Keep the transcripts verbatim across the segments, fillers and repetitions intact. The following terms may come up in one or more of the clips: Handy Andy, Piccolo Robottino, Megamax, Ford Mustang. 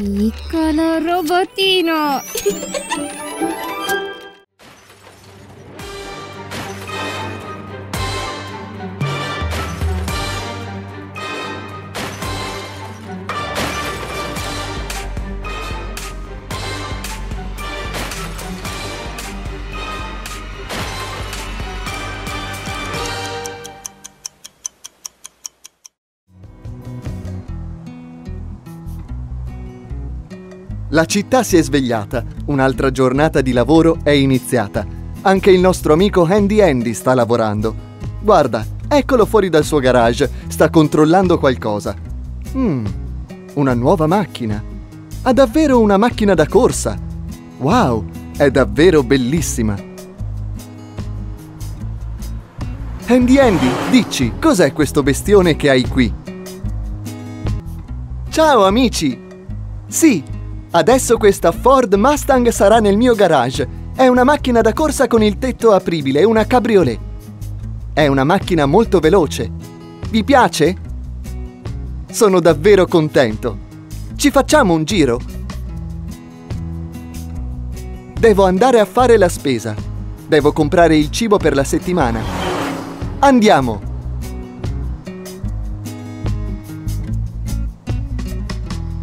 Piccolo Robottino! La città si è svegliata, un'altra giornata di lavoro è iniziata. Anche il nostro amico Handy Andy sta lavorando. Guarda, eccolo fuori dal suo garage, sta controllando qualcosa. Mmm, una nuova macchina. Ha davvero una macchina da corsa. Wow, è davvero bellissima. Handy Andy, dici, cos'è questo bestione che hai qui? Ciao amici! Sì! Adesso questa Ford Mustang sarà nel mio garage. È una macchina da corsa con il tetto apribile, una cabriolet. È una macchina molto veloce. Vi piace? Sono davvero contento. Ci facciamo un giro? Devo andare a fare la spesa. Devo comprare il cibo per la settimana. Andiamo!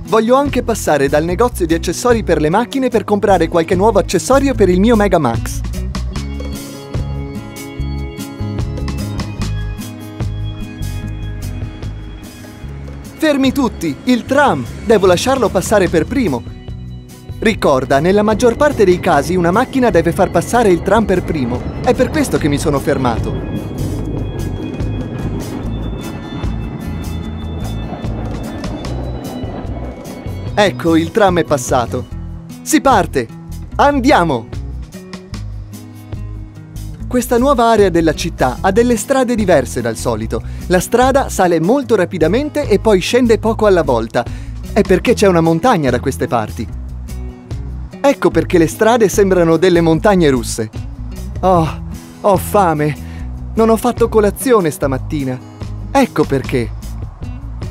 Voglio anche passare dal negozio di accessori per le macchine per comprare qualche nuovo accessorio per il mio Megamax. Fermi tutti! Il tram! Devo lasciarlo passare per primo. Ricorda, nella maggior parte dei casi una macchina deve far passare il tram per primo. È per questo che mi sono fermato. Ecco, il tram è passato. Si parte! Andiamo! Questa nuova area della città ha delle strade diverse dal solito. La strada sale molto rapidamente e poi scende poco alla volta. È perché c'è una montagna da queste parti. Ecco perché le strade sembrano delle montagne russe. Oh, ho fame! Non ho fatto colazione stamattina. Ecco perché.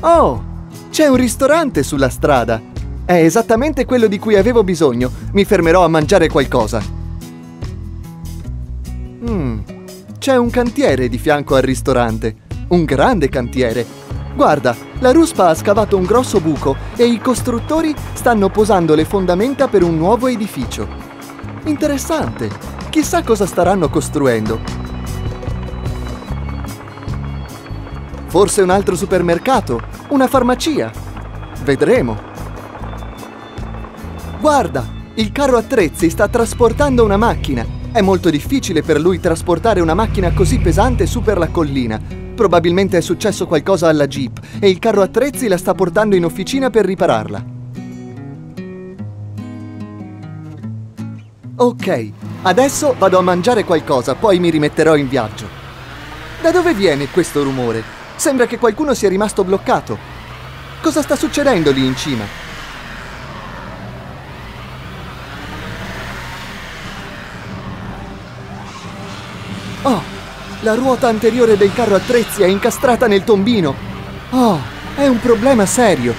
Oh! C'è un ristorante sulla strada! È esattamente quello di cui avevo bisogno. Mi fermerò a mangiare qualcosa. Mm, c'è un cantiere di fianco al ristorante. Un grande cantiere. Guarda, la ruspa ha scavato un grosso buco e i costruttori stanno posando le fondamenta per un nuovo edificio. Interessante! Chissà cosa staranno costruendo. Forse un altro supermercato? Una farmacia? Vedremo. Guarda, il carro attrezzi sta trasportando una macchina. È molto difficile per lui trasportare una macchina così pesante su per la collina. Probabilmente è successo qualcosa alla Jeep e il carro attrezzi la sta portando in officina per ripararla. Ok, adesso vado a mangiare qualcosa, poi mi rimetterò in viaggio. Da dove viene questo rumore? Sembra che qualcuno sia rimasto bloccato. Cosa sta succedendo lì in cima? Oh, la ruota anteriore del carro attrezzi è incastrata nel tombino. Oh, è un problema serio.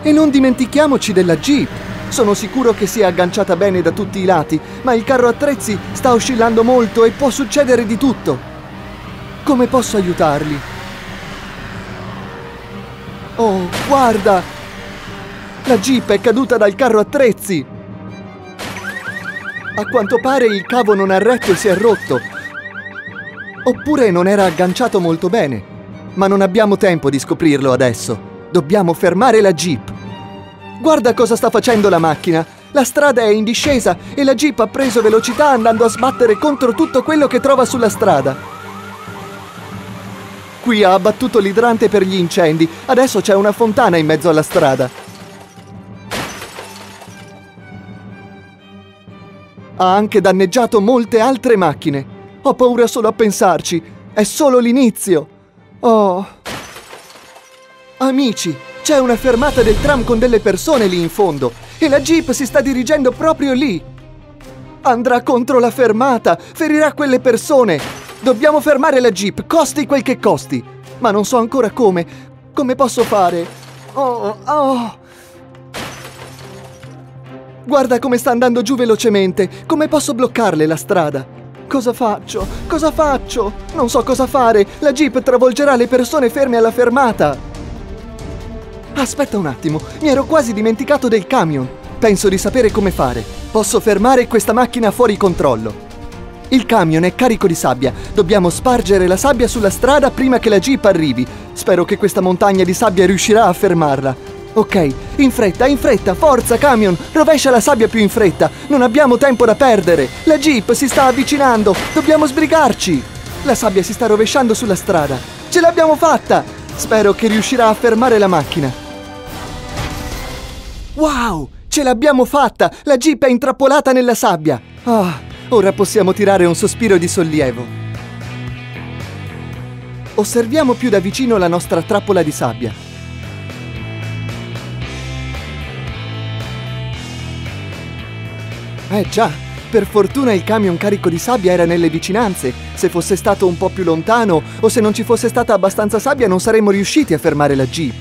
E non dimentichiamoci della Jeep. Sono sicuro che sia agganciata bene da tutti i lati, ma il carro attrezzi sta oscillando molto e può succedere di tutto. Come posso aiutarli? Oh, guarda! La Jeep è caduta dal carro attrezzi! A quanto pare il cavo non ha retto e si è rotto. Oppure non era agganciato molto bene. Ma non abbiamo tempo di scoprirlo adesso. Dobbiamo fermare la Jeep. Guarda cosa sta facendo la macchina! La strada è in discesa e la Jeep ha preso velocità andando a sbattere contro tutto quello che trova sulla strada. Qui ha abbattuto l'idrante per gli incendi. Adesso c'è una fontana in mezzo alla strada. Ha anche danneggiato molte altre macchine. Ho paura solo a pensarci. È solo l'inizio. Oh. Amici, c'è una fermata del tram con delle persone lì in fondo. E la Jeep si sta dirigendo proprio lì. Andrà contro la fermata. Ferirà quelle persone. Dobbiamo fermare la Jeep, costi quel che costi. Ma non so ancora come. Come posso fare? Oh, oh. Guarda come sta andando giù velocemente. Come posso bloccarle la strada? Cosa faccio? Cosa faccio? Non so cosa fare. La Jeep travolgerà le persone ferme alla fermata. Aspetta un attimo. Mi ero quasi dimenticato del camion. Penso di sapere come fare. Posso fermare questa macchina fuori controllo. Il camion è carico di sabbia. Dobbiamo spargere la sabbia sulla strada prima che la Jeep arrivi. Spero che questa montagna di sabbia riuscirà a fermarla. Ok, in fretta, in fretta, forza camion, rovescia la sabbia più in fretta, non abbiamo tempo da perdere, la Jeep si sta avvicinando, dobbiamo sbrigarci! La sabbia si sta rovesciando sulla strada, ce l'abbiamo fatta! Spero che riuscirà a fermare la macchina. Wow, ce l'abbiamo fatta, la Jeep è intrappolata nella sabbia! Ah, ora possiamo tirare un sospiro di sollievo. Osserviamo più da vicino la nostra trappola di sabbia. Eh già, per fortuna il camion carico di sabbia era nelle vicinanze. Se fosse stato un po' più lontano o se non ci fosse stata abbastanza sabbia non saremmo riusciti a fermare la Jeep.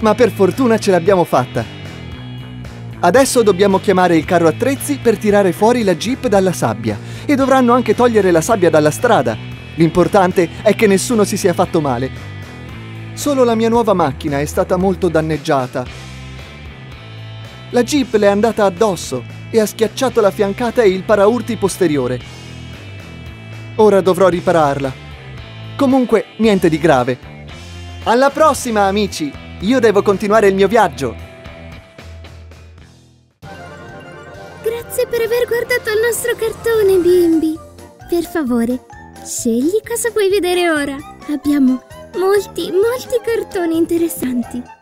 Ma per fortuna ce l'abbiamo fatta. Adesso dobbiamo chiamare il carro attrezzi per tirare fuori la Jeep dalla sabbia e dovranno anche togliere la sabbia dalla strada. L'importante è che nessuno si sia fatto male. Solo la mia nuova macchina è stata molto danneggiata. La Jeep le è andata addosso e ha schiacciato la fiancata e il paraurti posteriore. Ora dovrò ripararla. Comunque, niente di grave. Alla prossima, amici! Io devo continuare il mio viaggio! Grazie per aver guardato il nostro cartone, bimbi! Per favore, scegli cosa vuoi vedere ora! Abbiamo molti, molti cartoni interessanti!